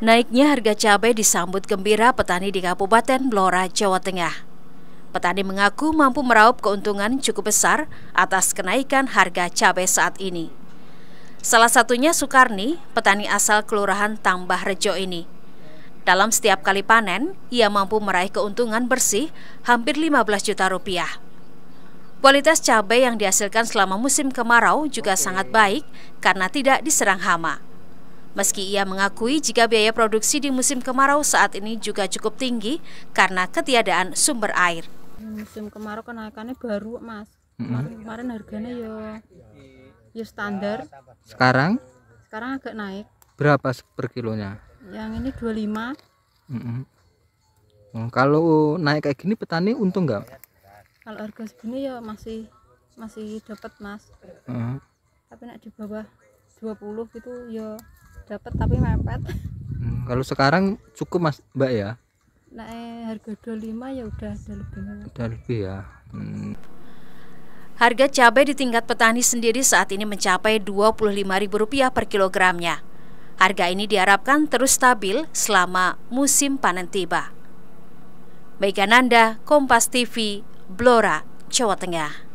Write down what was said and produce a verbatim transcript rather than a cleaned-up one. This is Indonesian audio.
Naiknya harga cabai disambut gembira petani di Kabupaten Blora, Jawa Tengah. Petani mengaku mampu meraup keuntungan cukup besar atas kenaikan harga cabai saat ini. Salah satunya Sukarni, petani asal Kelurahan Tambah Rejo ini. Dalam setiap kali panen, ia mampu meraih keuntungan bersih hampir lima belas juta rupiah. Kualitas cabai yang dihasilkan selama musim kemarau juga sangat baik karena tidak diserang hama. Meski ia mengakui jika biaya produksi di musim kemarau saat ini juga cukup tinggi karena ketiadaan sumber air. Musim kemarau kenaikannya baru, Mas. Kemarin, kemarin harganya ya, ya standar. Sekarang? Sekarang agak naik. Berapa per kilonya? Yang ini dua puluh lima. Mm-hmm. Nah, kalau naik kayak gini petani untung nggak? Kalau harga segini ya masih masih dapat, Mas. Uh-huh. Tapi nak di bawah dua puluh gitu ya dapat tapi mepet. Hmm, kalau sekarang cukup, Mas, Mbak ya? Naik harga dua puluh lima ya udah udah lebih. Udah lebih ya. Hmm. Harga cabai di tingkat petani sendiri saat ini mencapai dua puluh lima ribu rupiah per kilogramnya. Harga ini diharapkan terus stabil selama musim panen tiba. Begananda, Kompas T V, Blora, Jawa Tengah.